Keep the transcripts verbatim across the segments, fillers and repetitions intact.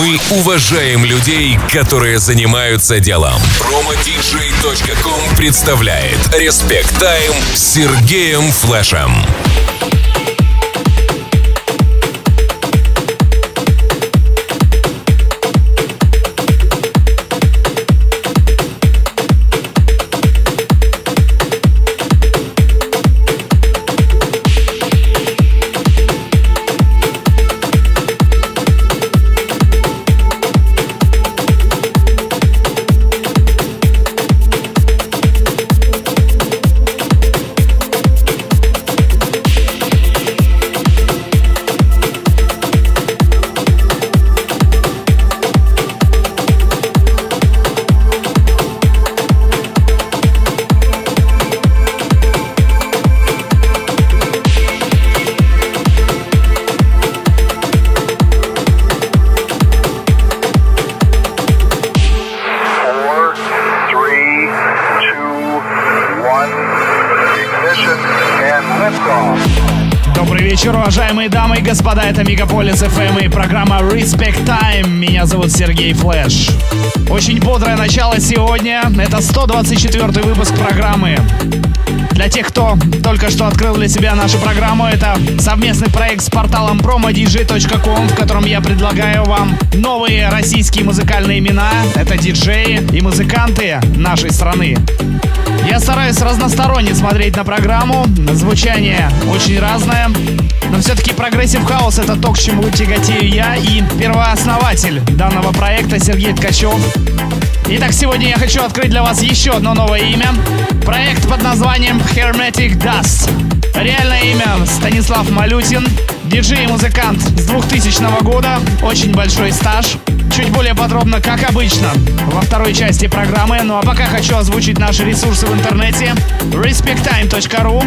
Мы уважаем людей, которые занимаются делом. промо ди джей точка ком представляет Respect Time с Сергеем Флэшем. Уважаемые дамы и господа, это Мегаполис эф эм и программа Respect Time. Меня зовут Сергей Флэш. Очень бодрое начало сегодня. Это сто двадцать четвёртый выпуск программы. Для тех, кто только что открыл для себя нашу программу, это совместный проект с порталом промо ди джей точка ком, в котором я предлагаю вам новые российские музыкальные имена. Это диджеи и музыканты нашей страны. Я стараюсь разносторонне смотреть на программу. Звучание очень разное. Но все-таки прогрессив хаус — это то, к чему тяготею я и первооснователь данного проекта Сергей Ткачев. Итак, сегодня я хочу открыть для вас еще одно новое имя. Проект под названием Hermetic Dust. Реальное имя Станислав Малютин. Диджей и музыкант с двухтысячного года. Очень большой стаж. Чуть более подробно, как обычно, во второй части программы. Ну а пока хочу озвучить наши ресурсы в интернете. респект тайм точка ру,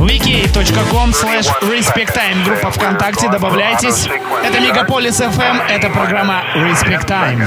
вики точка ком слэш респект тайм, группа ВКонтакте, добавляйтесь. Это Мегаполис эф эм, это программа Respect Time.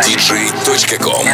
промо ди джей точка ком.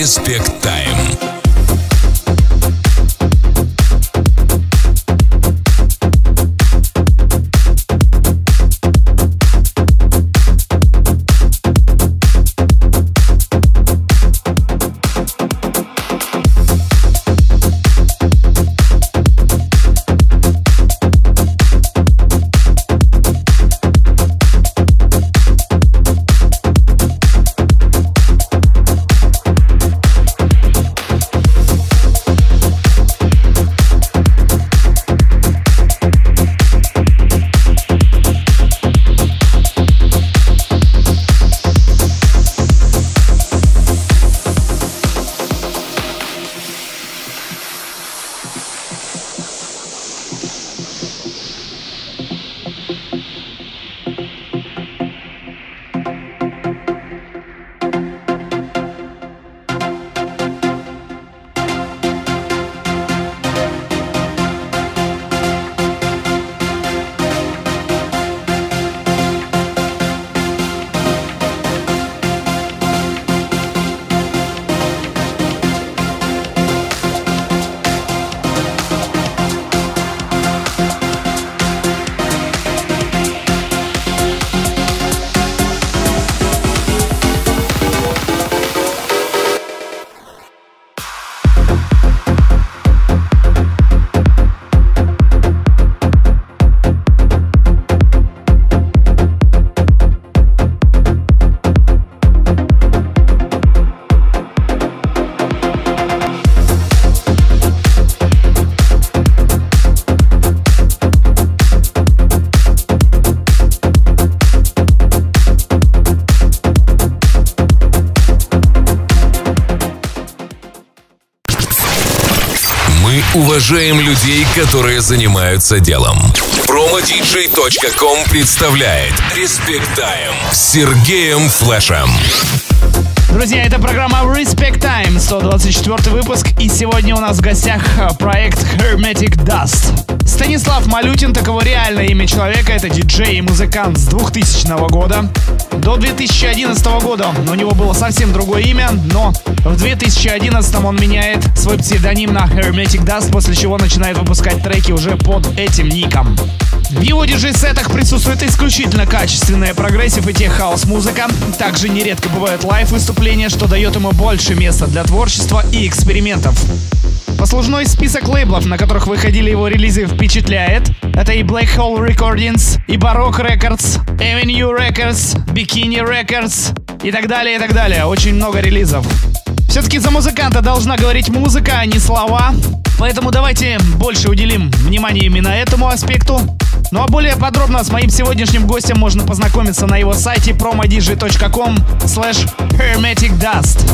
Респект Тайм. Уважаем людей, которые занимаются делом. промо ди джей точка ком представляет Respect Time с Сергеем Флэшем. Друзья, это программа Respect Time, сто двадцать четвёртый выпуск, и сегодня у нас в гостях проект Hermetic Dust. Станислав Малютин, таково реальное имя человека, это диджей и музыкант с двухтысячного года. До две тысячи одиннадцатого года у него было совсем другое имя, но в две тысячи одиннадцатом он меняет свой псевдоним на Hermetic Dust, после чего начинает выпускать треки уже под этим ником. В его диджей-сетах присутствует исключительно качественная прогрессив и тех-хаус-музыка. Также нередко бывают лайв-выступления, что дает ему больше места для творчества и экспериментов. Послужной список лейблов, на которых выходили его релизы, впечатляет. Это и Black Hole Recordings, и Baroque Records, Avenue Records, Bikini Records и так далее, и так далее. Очень много релизов. Все-таки за музыканта должна говорить музыка, а не слова. Поэтому давайте больше уделим внимания именно этому аспекту. Ну а более подробно с моим сегодняшним гостем можно познакомиться на его сайте промо ди джей точка ком слэш Hermetic Dust.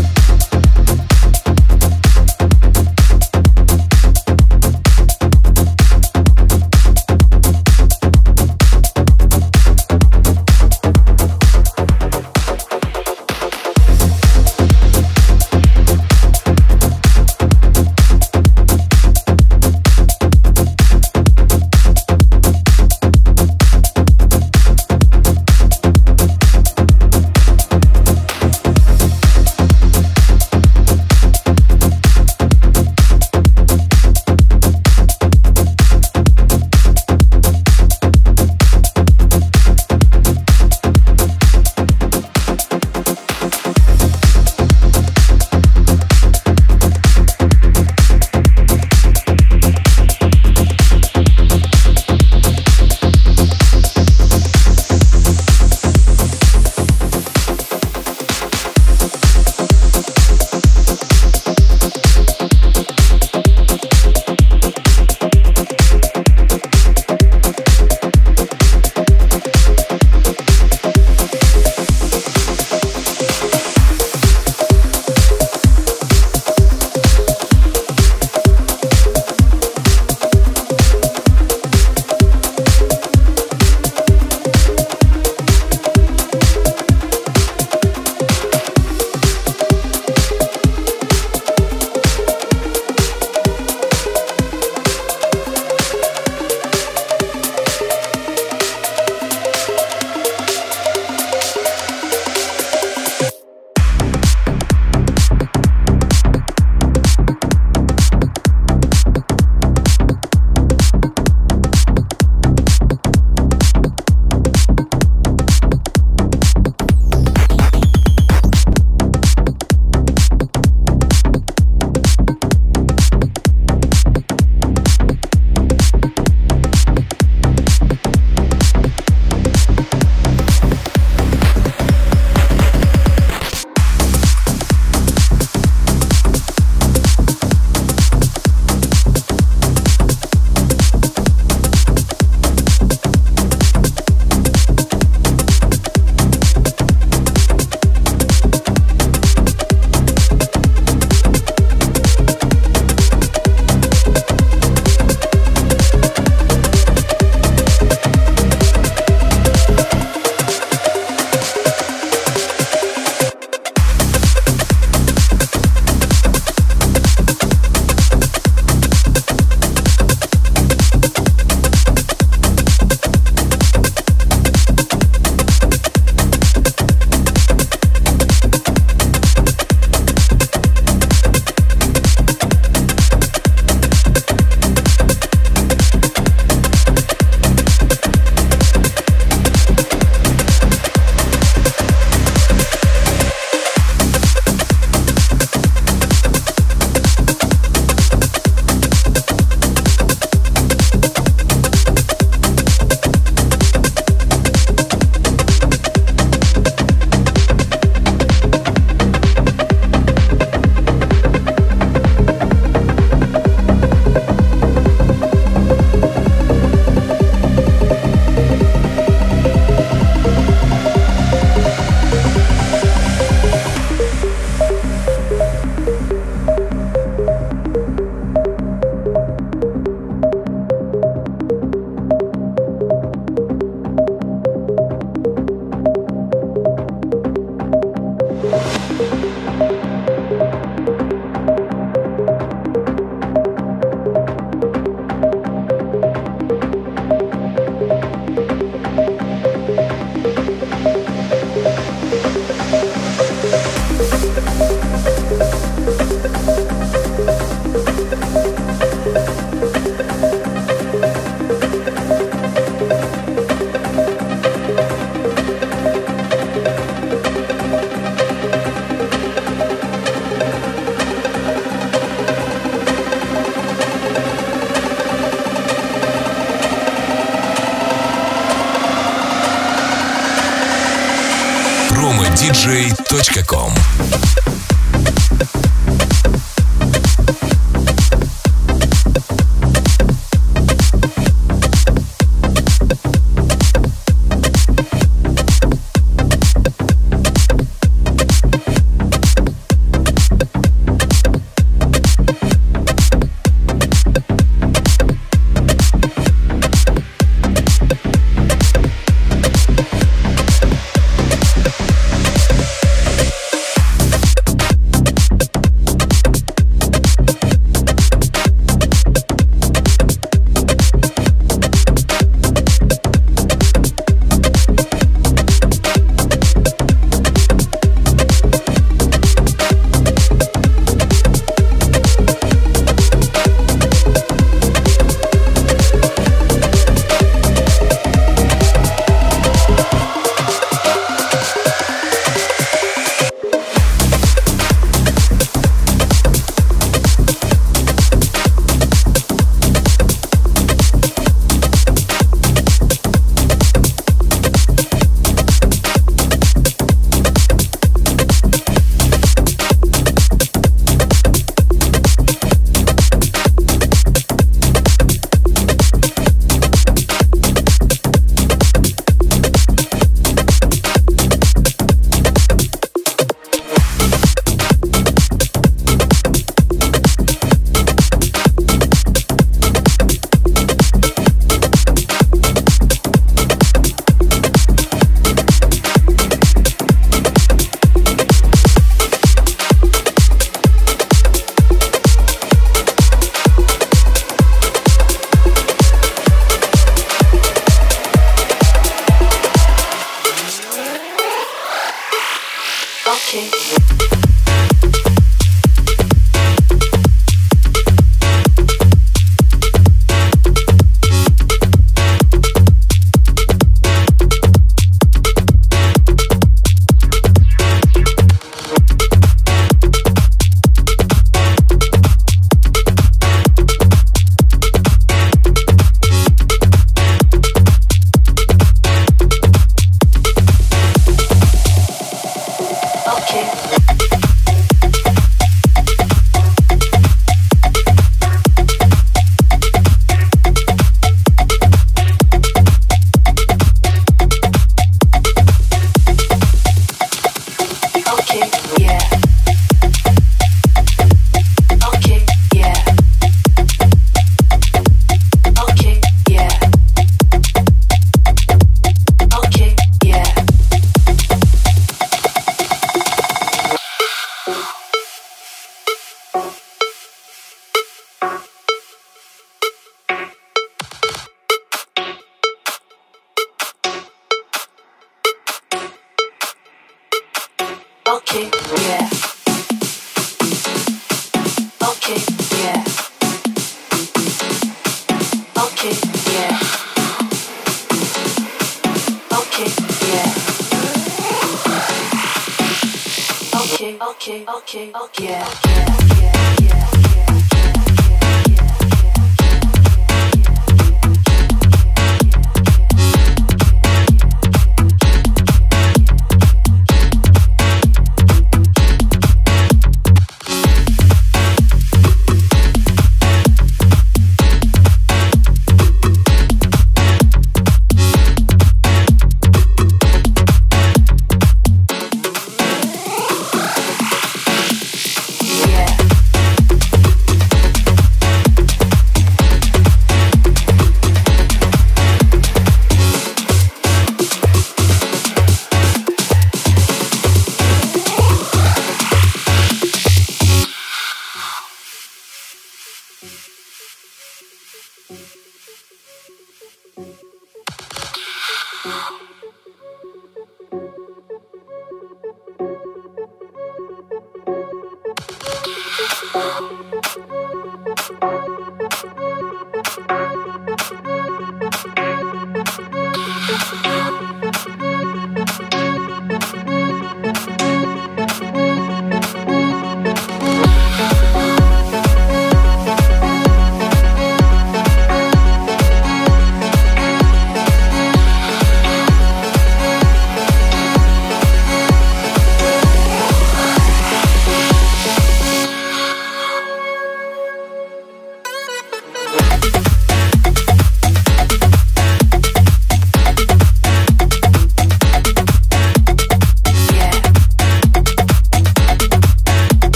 промо ди джей точка ком.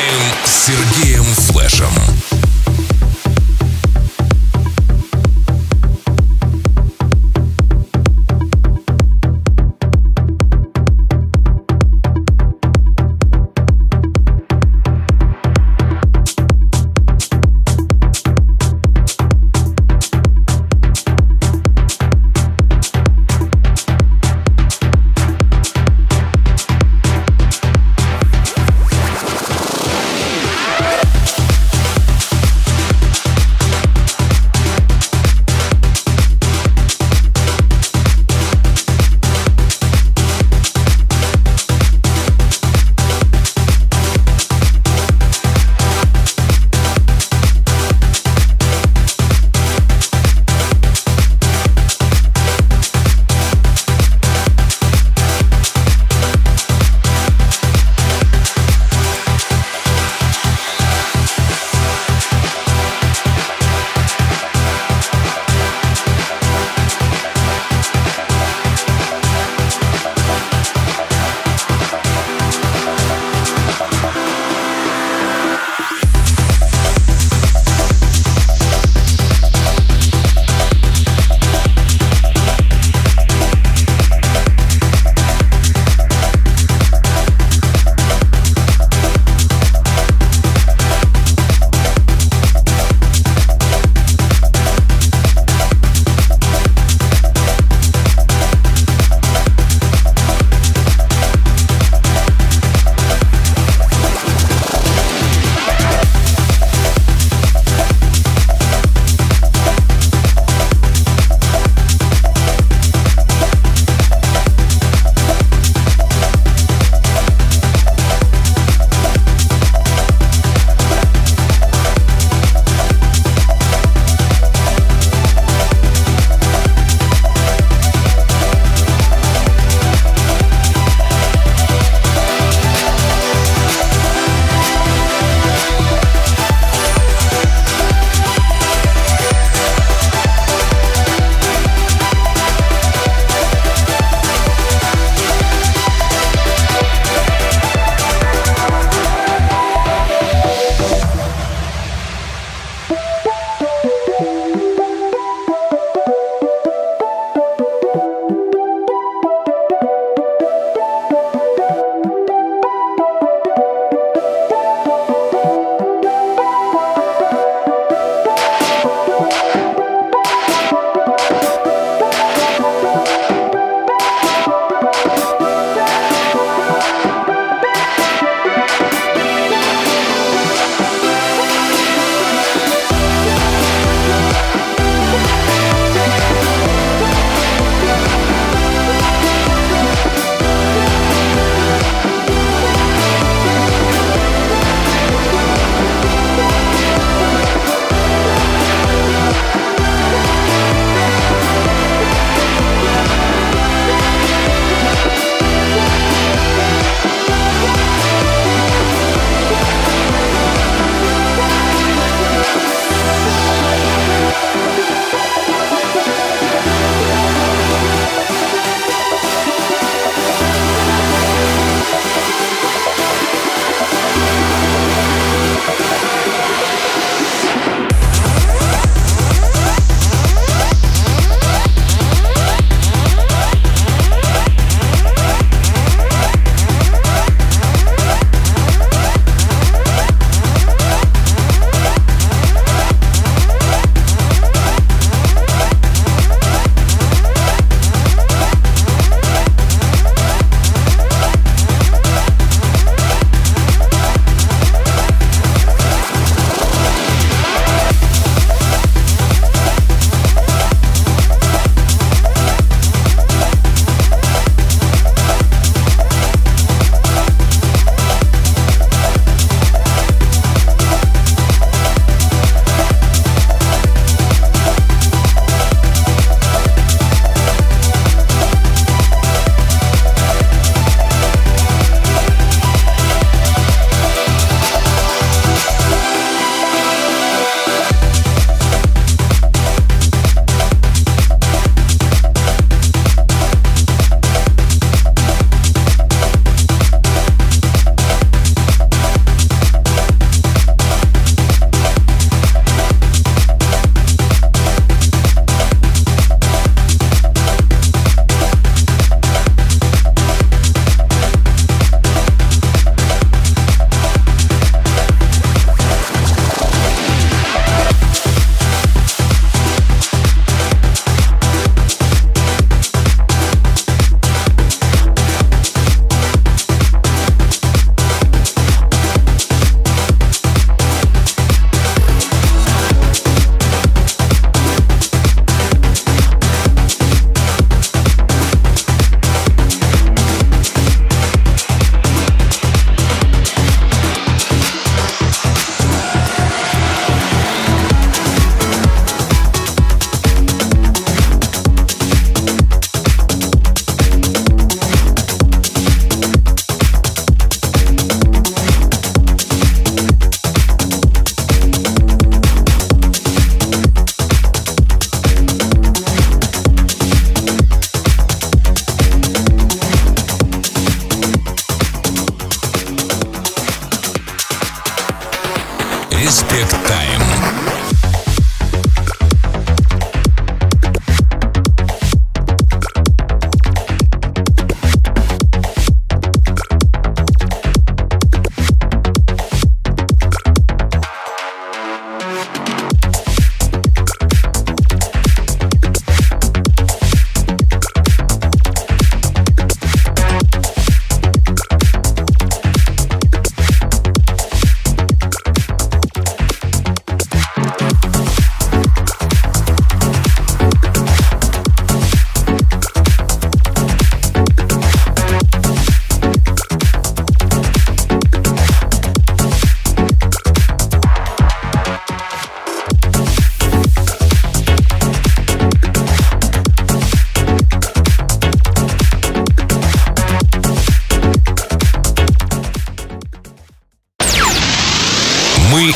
Репрезентаем Сергеем Флэшем.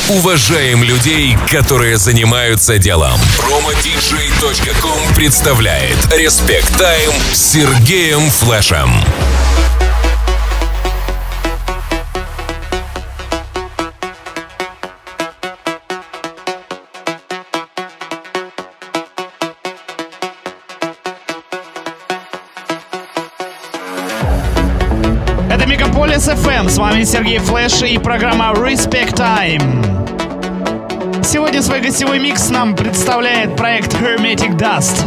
Уважаем людей, которые занимаются делом. промо ди джей точка ком представляет Respect Time с Сергеем Флэшем. Это Мегаполис эф эм. С вами Сергей Флэш и программа Respect Time. Сегодня свой гостевой микс нам представляет проект Hermetic Dust.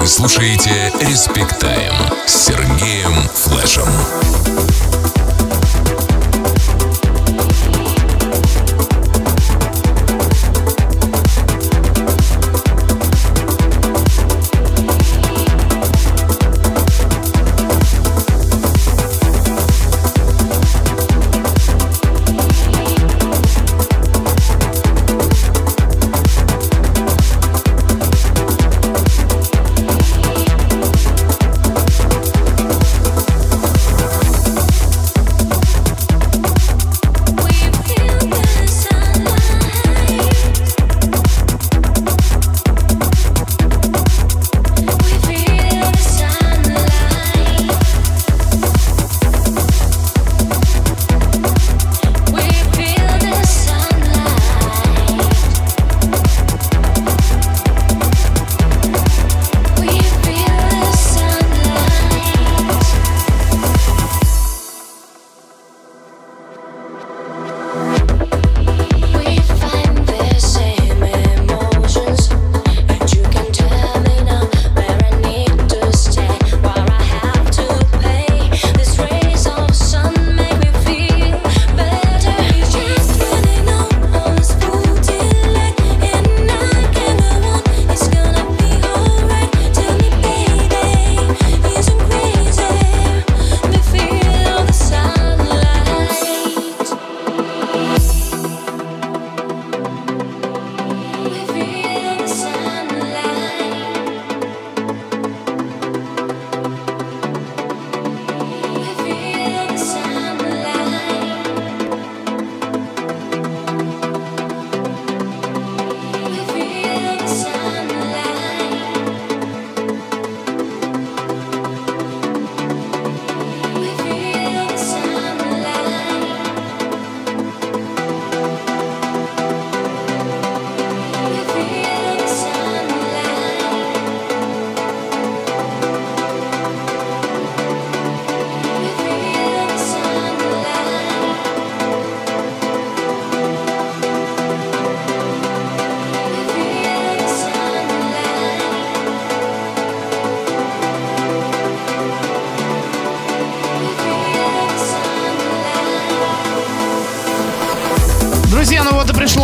Вы слушаете RespecTime с Сергеем Флэшем.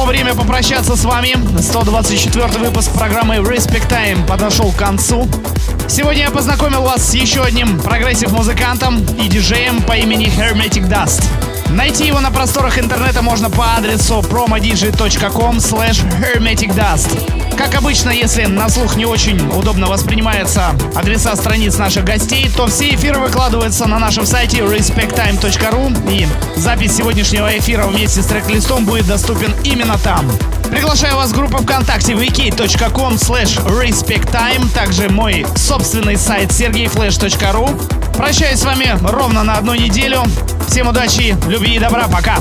Время попрощаться с вами. сто двадцать четвёртый выпуск программы Respect Time подошел к концу. Сегодня я познакомил вас с еще одним прогрессив-музыкантом и диджеем по имени Hermetic Dust. Найти его на просторах интернета можно по адресу промо ди джей точка ком слэш Hermetic Dust. Как обычно, если на слух не очень удобно воспринимаются адреса страниц наших гостей, то все эфиры выкладываются на нашем сайте респект тайм точка ру, и запись сегодняшнего эфира вместе с трек-листом будет доступен именно там. Приглашаю вас в группу ВКонтакте ви кей точка ком слэш респект тайм, также мой собственный сайт сергей флэш точка ру. Прощаюсь с вами ровно на одну неделю. Всем удачи, любви и добра. Пока!